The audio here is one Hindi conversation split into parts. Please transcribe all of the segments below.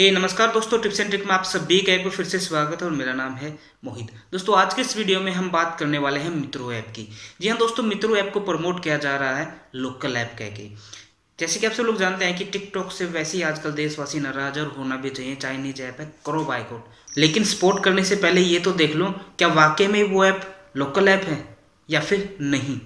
नमस्कार दोस्तों, टिप्स एंड ट्रिक में आप सभी का एक बार फिर से स्वागत है और मेरा नाम है मोहित। दोस्तों आज के इस वीडियो में हम बात करने वाले हैं मित्रो ऐप की। जी हाँ दोस्तों, मित्रो ऐप को प्रमोट किया जा रहा है लोकल ऐप कह के। जैसे कि आप सब लोग जानते हैं कि टिकटॉक से वैसे ही आजकल देशवासी नाराज और होना भी चाहिए। चाइनीज ऐप है, करो बायकॉट। लेकिन सपोर्ट करने से पहले ये तो देख लो क्या वाकई में वो ऐप लोकल ऐप है या फिर नहीं।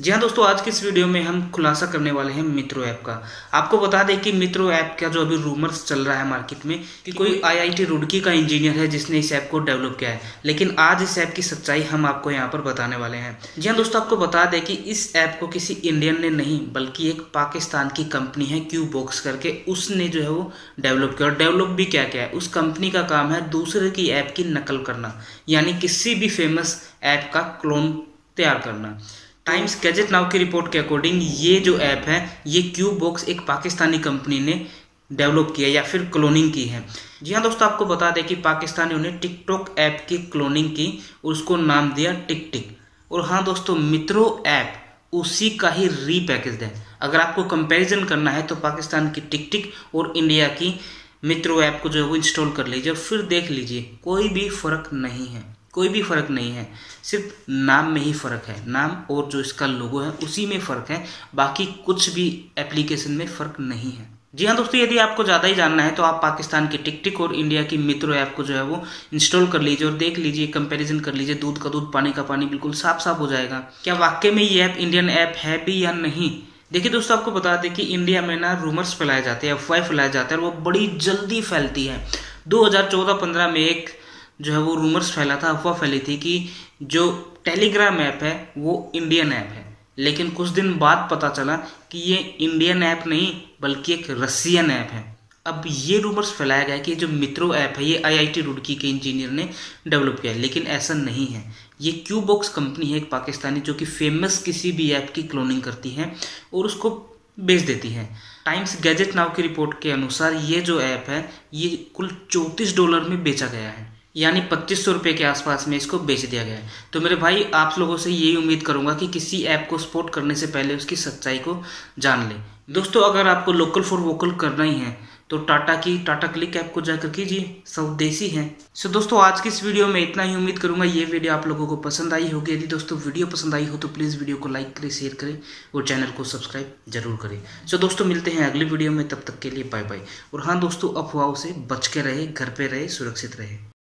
जी हाँ दोस्तों, आज की इस वीडियो में हम खुलासा करने वाले हैं मित्रो ऐप का। आपको बता दें कि मित्रो ऐप का जो अभी रूमर्स चल रहा है मार्केट में कि कोई IIT रुड़की का इंजीनियर है जिसने इस ऐप को डेवलप किया है, लेकिन आज इस ऐप की सच्चाई हम आपको यहाँ पर बताने वाले हैं। जी हाँ दोस्तों, आपको बता दें कि इस ऐप को किसी इंडियन ने नहीं बल्कि एक पाकिस्तान की कंपनी है क्यूबॉक्स करके, उसने जो है वो डेवलप किया। और डेवलप भी क्या क्या है, उस कंपनी का काम है दूसरे की ऐप की नकल करना, यानी किसी भी फेमस ऐप का क्लोन तैयार करना। टाइम्स गैजेट नाउ की रिपोर्ट के अकॉर्डिंग ये जो ऐप है ये क्यूबॉक्स एक पाकिस्तानी कंपनी ने डेवलप किया या फिर क्लोनिंग की है। जी हाँ दोस्तों, आपको बता दें कि पाकिस्तानियों ने टिकटॉक ऐप की क्लोनिंग की, उसको नाम दिया टिक टिक। और हाँ दोस्तों, मित्रो ऐप उसी का ही रीपैकेज है। अगर आपको कंपैरिजन करना है तो पाकिस्तान की टिक टिक और इंडिया की मित्रो ऐप को जो है वो इंस्टॉल कर लीजिए और फिर देख लीजिए, कोई भी फर्क नहीं है। कोई भी फ़र्क नहीं है, सिर्फ नाम में ही फ़र्क है। नाम और जो इसका लोगो है उसी में फ़र्क है, बाकी कुछ भी एप्लीकेशन में फ़र्क नहीं है। जी हाँ दोस्तों, यदि आपको ज़्यादा ही जानना है तो आप पाकिस्तान की टिक टिक और इंडिया की मित्रो ऐप को जो है वो इंस्टॉल कर लीजिए और देख लीजिए, कंपैरिजन कर लीजिए। दूध का दूध, पानी का पानी, बिल्कुल साफ साफ हो जाएगा। क्या वाकई में ये ऐप इंडियन ऐप है भी या नहीं। देखिए दोस्तों, आपको बता दें कि इंडिया में ना रूमर्स फैलाए जाते हैं, अफवाह फैलाए जाते हैं और वो बड़ी जल्दी फैलती है। 2014-15 में एक जो है वो रूमर्स फैला था, अफवाह फैली थी कि जो टेलीग्राम ऐप है वो इंडियन ऐप है, लेकिन कुछ दिन बाद पता चला कि ये इंडियन ऐप नहीं बल्कि एक रशियन ऐप है। अब ये रूमर्स फैलाया गया कि जो मित्रो ऐप है ये IIT रुड़की के इंजीनियर ने डेवलप किया है, लेकिन ऐसा नहीं है। ये क्यूबॉक्स कंपनी है एक पाकिस्तानी, जो कि फेमस किसी भी ऐप की क्लोनिंग करती है और उसको बेच देती है। टाइम्स गैजेट नाउ की रिपोर्ट के अनुसार ये जो ऐप है ये कुल $34 में बेचा गया है, यानी 2500 रुपये के आसपास में इसको बेच दिया गया है। तो मेरे भाई, आप लोगों से यही उम्मीद करूंगा कि किसी ऐप को सपोर्ट करने से पहले उसकी सच्चाई को जान लें। दोस्तों अगर आपको लोकल फॉर वोकल करना ही है तो टाटा क्लिक ऐप को जाकर कीजिए, स्वदेशी है। सो दोस्तों आज की इस वीडियो में इतना ही। उम्मीद करूंगा ये वीडियो आप लोगों को पसंद आई होगी। यदि दोस्तों वीडियो पसंद आई हो तो प्लीज़ वीडियो को लाइक करें, शेयर करें और चैनल को सब्सक्राइब जरूर करें। सो दोस्तों मिलते हैं अगली वीडियो में, तब तक के लिए बाय बाय। और हाँ दोस्तों, अफवाहों से बच के रहे, घर पर रहे, सुरक्षित रहे।